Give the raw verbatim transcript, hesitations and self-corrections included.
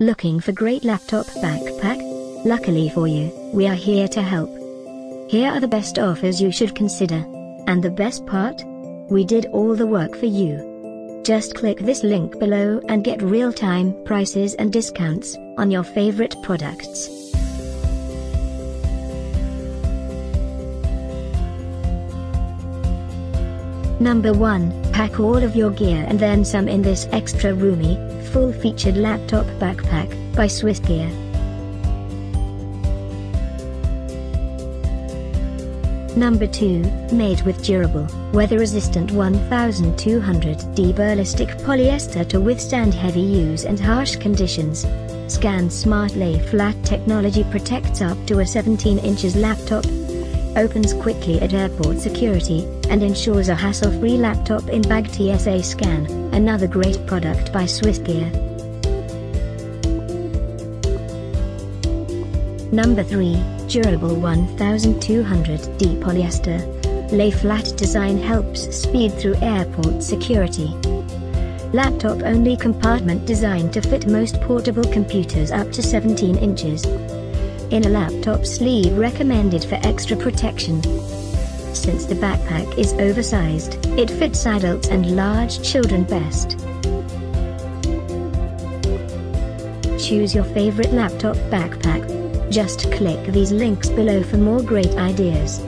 Looking for great laptop backpack? Luckily for you, we are here to help. Here are the best offers you should consider. And the best part? We did all the work for you. Just click this link below and get real-time prices and discounts on your favorite products. Number one. Pack all of your gear and then some in this extra roomy, full-featured laptop backpack by SwissGear. Number two. Made with durable, weather-resistant one thousand two hundred D ballistic polyester to withstand heavy use and harsh conditions. ScanSmart Lay-Flat technology protects up to a seventeen inches laptop, opens quickly at airport security, and ensures a hassle-free laptop in bag T S A scan, another great product by SwissGear. Number three. Durable one thousand two hundred D polyester. Lay-flat design helps speed through airport security. Laptop-only compartment designed to fit most portable computers up to seventeen inches. Inner laptop sleeve recommended for extra protection. Since the backpack is oversized, it fits adults and large children best. Choose your favorite laptop backpack. Just click these links below for more great ideas.